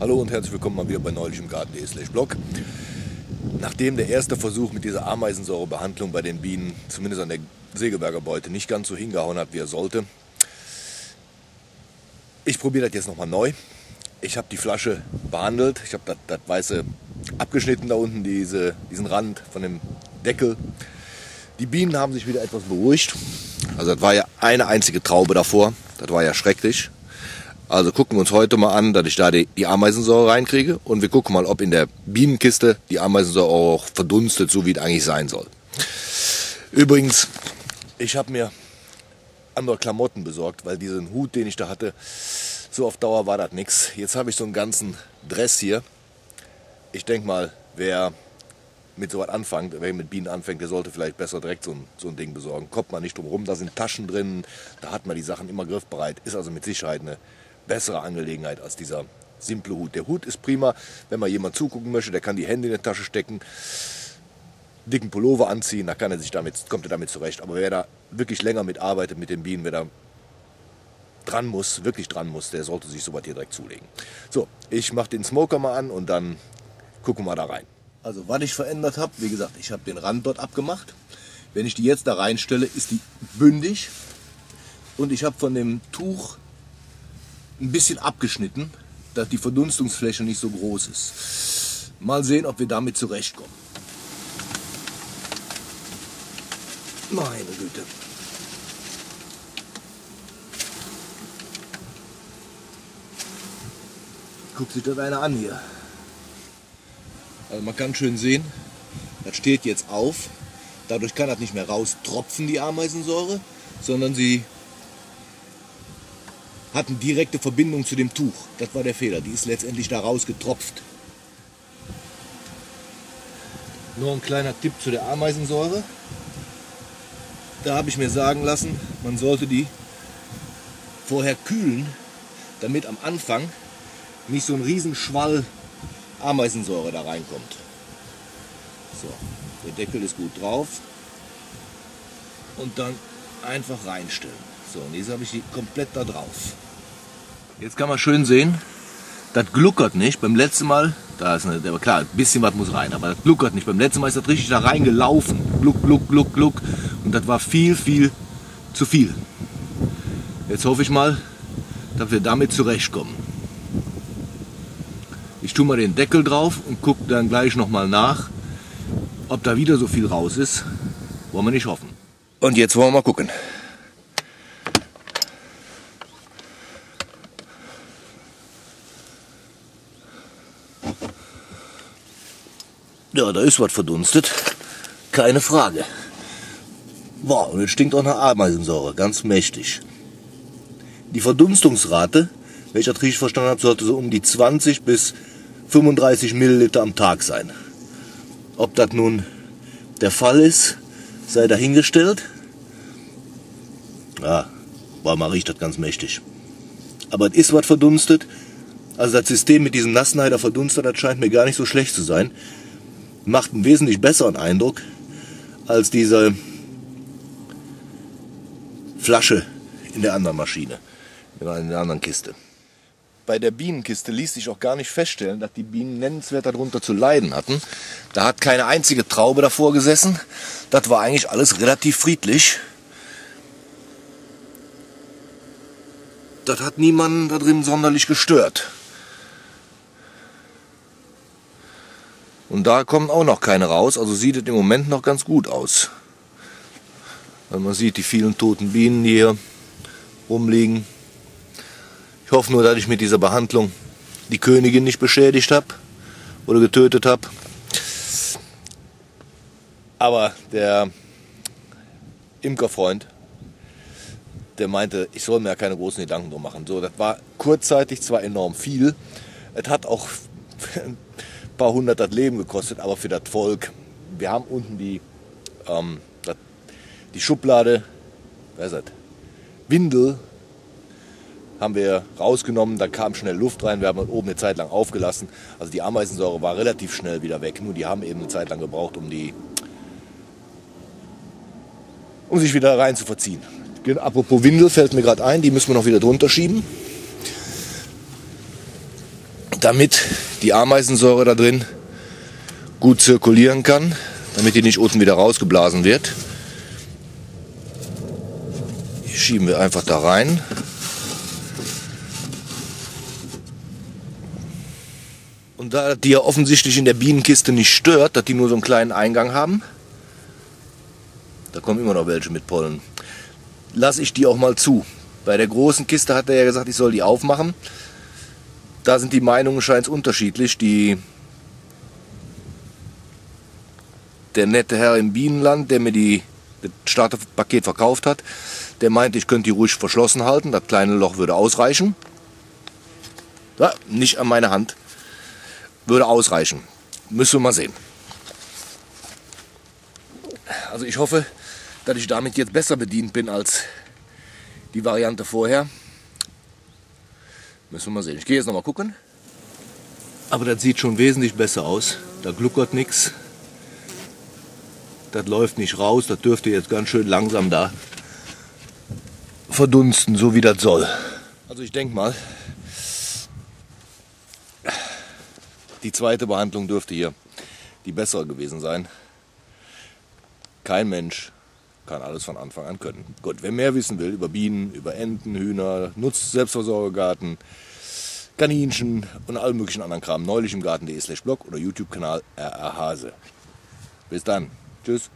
Hallo und herzlich willkommen mal wieder bei neulich im Garten.de/blog. Nachdem der erste Versuch mit dieser Ameisensäurebehandlung bei den Bienen, zumindest an der Sägeberger Beute, nicht ganz so hingehauen hat, wie er sollte, ich probiere das jetzt nochmal neu. Ich habe die Flasche behandelt, ich habe das weiße abgeschnitten da unten, diesen Rand von dem Deckel. Die Bienen haben sich wieder etwas beruhigt. Also das war ja eine einzige Traube davor, das war ja schrecklich. Also gucken wir uns heute mal an, dass ich da die Ameisensäure reinkriege, und wir gucken mal, ob in der Bienenkiste die Ameisensäure auch verdunstet, so wie es eigentlich sein soll. Übrigens, ich habe mir andere Klamotten besorgt, weil diesen Hut, den ich da hatte, so auf Dauer war das nichts. Jetzt habe ich so einen ganzen Dress hier. Ich denke mal, wer mit sowas anfängt, wer mit Bienen anfängt, der sollte vielleicht besser direkt so ein Ding besorgen. Kommt man nicht drum rum, da sind Taschen drin, da hat man die Sachen immer griffbereit. Ist also mit Sicherheit eine bessere Angelegenheit als dieser simple Hut. Der Hut ist prima, wenn man jemand zugucken möchte, der kann die Hände in die Tasche stecken, dicken Pullover anziehen, da kann er sich kommt er damit zurecht. Aber wer da wirklich länger mit arbeitet mit den Bienen, wer da wirklich dran muss, der sollte sich sowas hier direkt zulegen. So, ich mache den Smoker mal an und dann gucken wir da rein. Also was ich verändert habe, wie gesagt, ich habe den Rand dort abgemacht. Wenn ich die jetzt da reinstelle, ist die bündig, und ich habe von dem Tuch ein bisschen abgeschnitten, dass die Verdunstungsfläche nicht so groß ist. Mal sehen, ob wir damit zurechtkommen. Meine Güte. Guckt sich das einer an hier. Also man kann schön sehen, das steht jetzt auf. Dadurch kann das nicht mehr raustropfen, die Ameisensäure, sondern sie hat eine direkte Verbindung zu dem Tuch. Das war der Fehler, die ist letztendlich da rausgetropft. Nur ein kleiner Tipp zu der Ameisensäure. Da habe ich mir sagen lassen, man sollte die vorher kühlen, damit am Anfang nicht so ein Riesenschwall Ameisensäure da reinkommt. So, der Deckel ist gut drauf und dann einfach reinstellen. So, und jetzt habe ich die komplett da drauf. Jetzt kann man schön sehen, das gluckert nicht. Beim letzten Mal, da ist klar, ein bisschen was muss rein, aber das gluckert nicht. Beim letzten Mal ist das richtig da reingelaufen. Gluck, gluck, gluck, gluck. Und das war viel, viel zu viel. Jetzt hoffe ich mal, dass wir damit zurechtkommen. Ich tue mal den Deckel drauf und gucke dann gleich nochmal nach, ob da wieder so viel raus ist. Wollen wir nicht hoffen. Und jetzt wollen wir mal gucken. Ja, da ist was verdunstet, keine Frage. Boah, und jetzt stinkt auch nach Ameisensäure, ganz mächtig. Die Verdunstungsrate, wenn ich das richtig verstanden habe, sollte so um die 20 bis 35 Milliliter am Tag sein. Ob das nun der Fall ist, sei dahingestellt. Ja, boah, man riecht das ganz mächtig. Aber es ist was verdunstet. Also das System mit diesem Nassenheider Verdunster, das scheint mir gar nicht so schlecht zu sein. Macht einen wesentlich besseren Eindruck als diese Flasche in der anderen Maschine, in der anderen Kiste. Bei der Bienenkiste ließ sich auch gar nicht feststellen, dass die Bienen nennenswert darunter zu leiden hatten. Da hat keine einzige Traube davor gesessen. Das war eigentlich alles relativ friedlich. Das hat niemanden da drin sonderlich gestört. Und da kommen auch noch keine raus, also sieht es im Moment noch ganz gut aus. Weil man sieht die vielen toten Bienen, die hier rumliegen. Ich hoffe nur, dass ich mit dieser Behandlung die Königin nicht beschädigt habe oder getötet habe. Aber der Imkerfreund, der meinte, ich soll mir ja keine großen Gedanken drum machen. So, das war kurzzeitig zwar enorm viel, es hat auch paar hundert das Leben gekostet, aber für das Volk. Wir haben unten die Schublade, Windel, haben wir rausgenommen, dann kam schnell Luft rein, wir haben oben eine Zeit lang aufgelassen. Also die Ameisensäure war relativ schnell wieder weg, nur die haben eben eine Zeit lang gebraucht, um sich wieder rein zu verziehen. Apropos Windel fällt mir gerade ein, die müssen wir noch wieder drunter schieben. damit die Ameisensäure da drin gut zirkulieren kann, damit die nicht unten wieder rausgeblasen wird. Hier schieben wir einfach da rein. Und da die ja offensichtlich in der Bienenkiste nicht stört, dass die nur so einen kleinen Eingang haben, da kommen immer noch welche mit Pollen, lasse ich die auch mal zu. Bei der großen Kiste hat er ja gesagt, ich soll die aufmachen. Da sind die Meinungen scheint unterschiedlich. Der nette Herr im Bienenland, der mir das Starterpaket verkauft hat, der meinte, ich könnte die ruhig verschlossen halten, das kleine Loch würde ausreichen. Ja, nicht an meine Hand. Würde ausreichen. Müssen wir mal sehen. Also ich hoffe, dass ich damit jetzt besser bedient bin als die Variante vorher. Müssen wir mal sehen. Ich gehe jetzt noch mal gucken. Aber das sieht schon wesentlich besser aus. Da gluckert nichts. Das läuft nicht raus. Das dürfte jetzt ganz schön langsam da verdunsten, so wie das soll. Also ich denke mal, die zweite Behandlung dürfte hier die bessere gewesen sein. Kein Mensch kann alles von Anfang an können. Gut, wer mehr wissen will über Bienen, über Enten, Hühner, nutzt Selbstversorgergarten, Kaninchen und allen möglichen anderen Kram neulich im Garten.de/blog oder YouTube-Kanal rrhase. Bis dann. Tschüss.